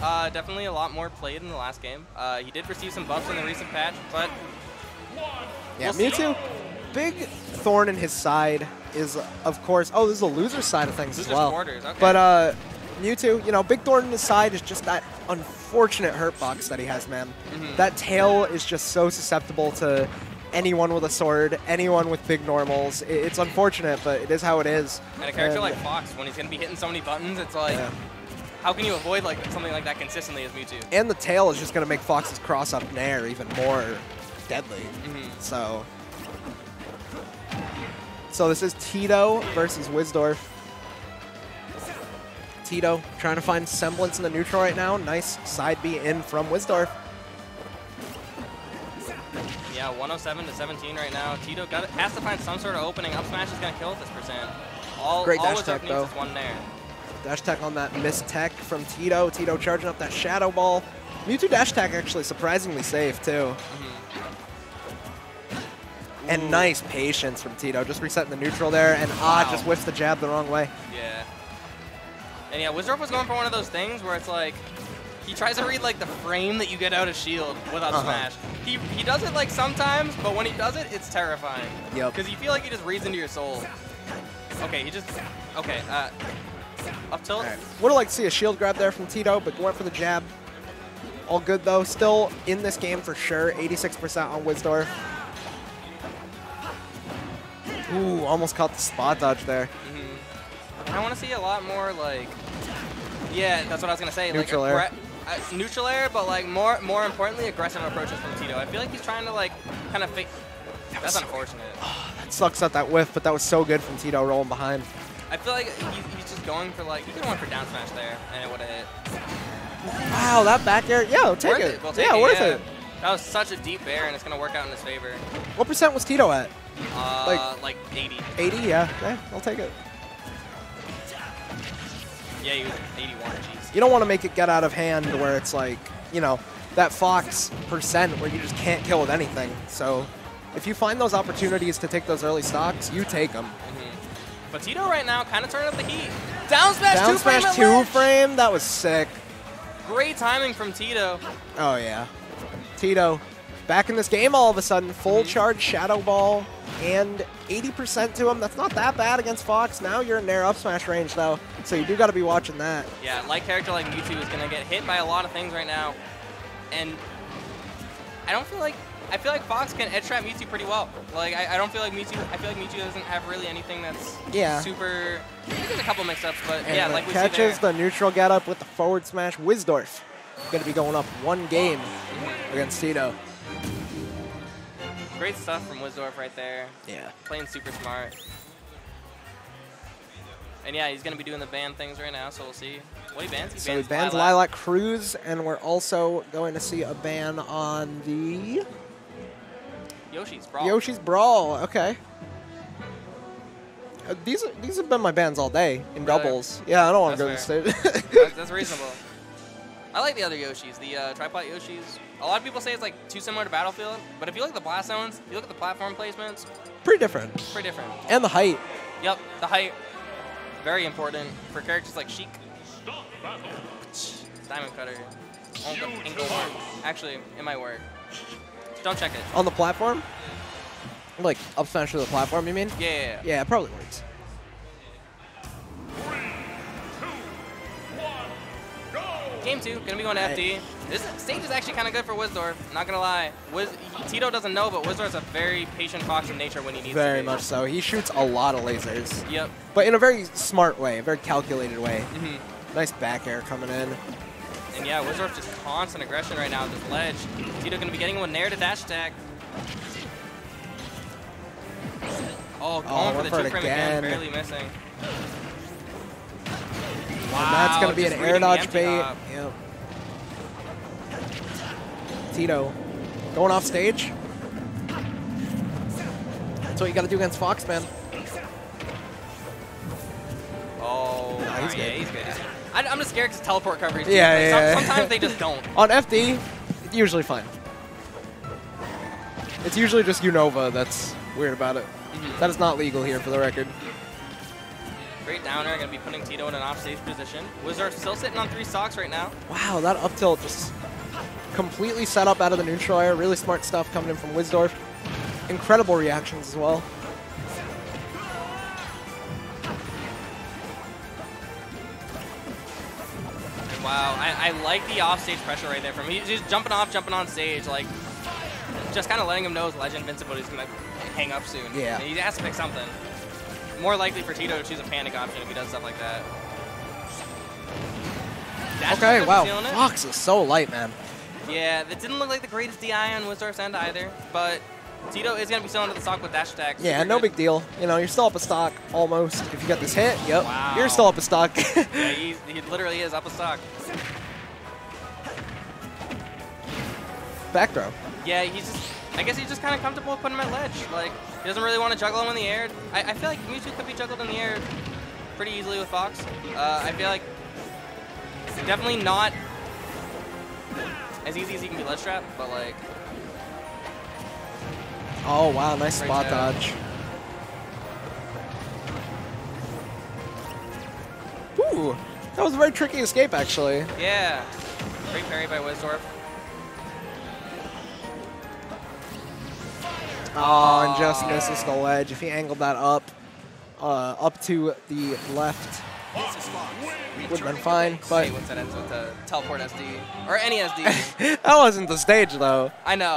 Definitely a lot more played in the last game. He did receive some buffs in the recent patch, but... Yeah, Mewtwo, big thorn in his side is, of course... Oh, this is the loser side of things as well. Quarters, okay. But Mewtwo, you know, big thorn in his side is just that unfortunate hurt box that he has, man. Mm-hmm. That tail is just so susceptible to anyone with a sword, anyone with big normals. It's unfortunate, but it is how it is. And a character like Fox, when he's going to be hitting so many buttons, it's like... Yeah. How can you avoid like something like that consistently as Mewtwo? And the tail is just going to make Fox's cross up in air even more deadly. Mm-hmm. So this is Tito versus Wizdorf. Tito trying to find semblance in the neutral right now. Nice side B in from Wizdorf. Yeah, 107 to 17 right now. Tito has to find some sort of opening. Up smash is going to kill at this percent. Great dash tech though. Is one there. Dash tech on that missed tech from Tito. Tito charging up that Shadow Ball. Mewtwo dash tech actually surprisingly safe, too. Mm-hmm. And nice patience from Tito. just resetting the neutral there, and just whiffs the jab the wrong way. Yeah. And yeah, Wizdorf was going for one of those things where it's like, he tries to read like the frame that you get out of shield with up smash. He does it like sometimes, but when he does it, it's terrifying. Yep. Because you feel like he just reads into your soul. Okay, he just, okay. Up tilt. Right. Would have liked to see a shield grab there from Tito, but went for the jab. All good though. Still in this game for sure. 86% on Wizdorf. Ooh, almost caught the spot dodge there. Mm-hmm. I want to see a lot more like. Yeah, that's what I was gonna say. Neutral like, air. Neutral air, but like more importantly, aggressive approaches from Tito. I feel like he's trying to like kind of. That's unfortunate. Oh, that sucks at that whiff, but that was so good from Tito rolling behind. I feel like he's just going for like, he could have went for down smash there, and it would have hit. Wow, that back air, yeah, take it. Worth it. That was such a deep air, and it's going to work out in his favor. What percent was Tito at? Like 80. 80, yeah, okay, I'll take it. Yeah, he was 81, jeez. You don't want to make it get out of hand where it's like, you know, that Fox percent where you just can't kill with anything. So if you find those opportunities to take those early stocks, you take them. But Tito right now kind of turning up the heat. Down smash, two frame. That was sick. Great timing from Tito. Oh, yeah. Tito back in this game all of a sudden. Full charge Shadow Ball and 80% to him. That's not that bad against Fox. Now you're in their up smash range, though. So you do got to be watching that. Yeah, like character like Mewtwo is going to get hit by a lot of things right now. And I don't feel like... I feel like Fox can edge trap Mewtwo pretty well. Like I don't feel like Mewtwo. I feel like Mewtwo doesn't have really anything that's super. I think there's a couple mix-ups, but and yeah, like we catches the neutral get up with the forward smash. Wizdorf going to be going up one game against Tito. Great stuff from Wizdorf right there. Yeah, playing super smart. And yeah, he's going to be doing the ban things right now, so we'll see. Well, he bans Lilac Cruz, and we're also going to see a ban on the. Yoshi's Brawl. Yoshi's Brawl, okay. These have been my bans all day in doubles. Yeah, I don't want to go to the stage. That's reasonable. I like the other Yoshis, the tripod Yoshis. A lot of people say it's like too similar to Battlefield, but if you look at the blast zones, if you look at the platform placements, pretty different. Pretty different. And the height. Yep, the height, very important for characters like Sheik. Diamond Cutter. Actually, it might work. Don't check it. On the platform? Like, up smash to the platform, you mean? Yeah, it probably works. 3, 2, 1, go! Game 2, gonna be going to FD. This stage is actually kind of good for Wizdorf, not gonna lie. Tito doesn't know, but Wizdorf's a very patient Fox in nature when he needs to. Very much so. He shoots a lot of lasers. Yep. But in a very smart way, a very calculated way. Mm-hmm. Nice back air coming in. And yeah, Wizdorf just constant aggression right now with this ledge. Tito going to be getting one there to dash attack. Oh, going for the two frame again, barely missing. Wow, and that's going to be an air dodge bait. Yep. Tito going off stage. That's what you got to do against Fox, man. Oh, no, he's good. Yeah, he's good. I'm just scared because teleport coverage. Sometimes they just don't. On FD, it's usually fine. It's usually just Unova that's weird about it. That is not legal here, for the record. Great downer, going to be putting Tito in an offstage position. Wizdorf still sitting on 3 stocks right now. Wow, that up tilt just completely set up out of the neutral air. Really smart stuff coming in from Wizdorf. Incredible reactions as well. Wow, I like the offstage pressure right there from him. He's just jumping off, jumping on stage, like just kind of letting him know his legend invincibility is going to hang up soon. Yeah. He has to pick something. More likely for Tito to choose a panic option if he does stuff like that. Dash okay, wow. Fox is so light, man. Yeah, it didn't look like the greatest DI on Wizdorf's end either, but Tito is going to be still under the stock with dash attack. Yeah, no big deal. You know, you're still up a stock almost. If you get this hit, yep, wow. You're still up a stock. Yeah, he literally is up a stock. Back throw. Yeah, I guess he's just kind of comfortable with putting him at ledge. Like, he doesn't really want to juggle him in the air. I feel like Mewtwo could be juggled in the air pretty easily with Fox. I feel like it's definitely not as easy as he can be ledge trapped, but like. Oh, wow, nice spot dodge. Ooh, that was a very tricky escape, actually. Yeah, great parry by Wizdorf. Oh, and just misses the ledge. If he angled that up, up to the left, would have been fine. But once that ends with the teleport SD, or any SD. That wasn't the stage, though. I know.